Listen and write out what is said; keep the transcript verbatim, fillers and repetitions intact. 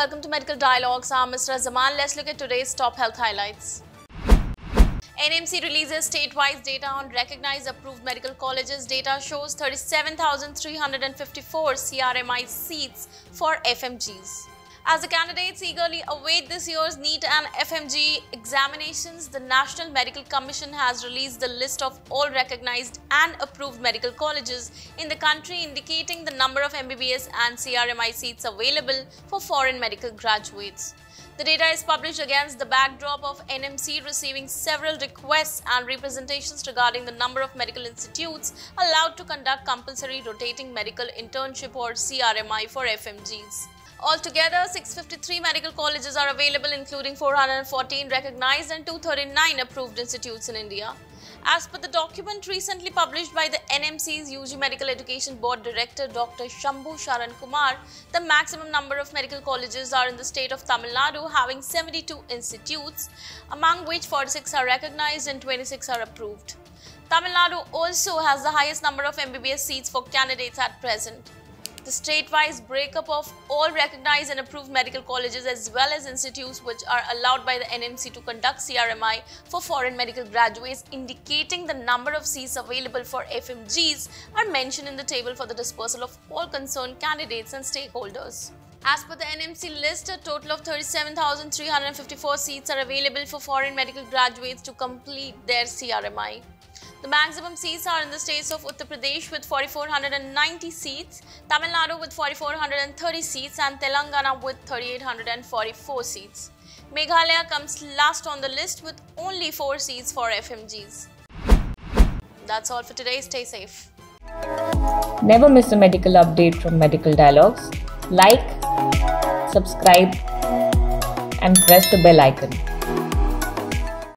welcome to Medical Dialogues. I'm Mister Zaman. Let's look at today's top health highlights. N M C releases state-wise data on recognized approved medical colleges. Data shows thirty-seven thousand three hundred fifty-four C R M I seats for F M Gs. As the candidates eagerly await this year's NEET and F M G examinations, the National Medical Commission has released the list of all recognized and approved medical colleges in the country, indicating the number of M B B S and C R M I seats available for foreign medical graduates. The data is published against the backdrop of N M C receiving several requests and representations regarding the number of medical institutes allowed to conduct compulsory rotating medical internship or C R M I for F M Gs. Altogether, six hundred fifty-three medical colleges are available, including four hundred fourteen recognized and two hundred thirty-nine approved institutes in India. As per the document recently published by the N M C's U G Medical Education Board Director Doctor Shambhu Sharan Kumar, the maximum number of medical colleges are in the state of Tamil Nadu, having seventy-two institutes, among which forty-six are recognized and twenty-six are approved. Tamil Nadu also has the highest number of M B B S seats for candidates at present. The state-wise breakup of all recognized and approved medical colleges as well as institutes which are allowed by the N M C to conduct C R M I for foreign medical graduates, indicating the number of seats available for F M Gs, are mentioned in the table for the dispersal of all concerned candidates and stakeholders. As per the N M C list, a total of thirty-seven thousand three hundred fifty-four seats are available for foreign medical graduates to complete their C R M I. The maximum seats are in the states of Uttar Pradesh with four thousand four hundred ninety seats, Tamil Nadu with four thousand four hundred thirty seats and Telangana with three thousand eight hundred forty-four seats. Meghalaya comes last on the list with only four seats for F M Gs. That's all for today. Stay safe. Never miss a medical update from Medical Dialogues. Like, subscribe and press the bell icon.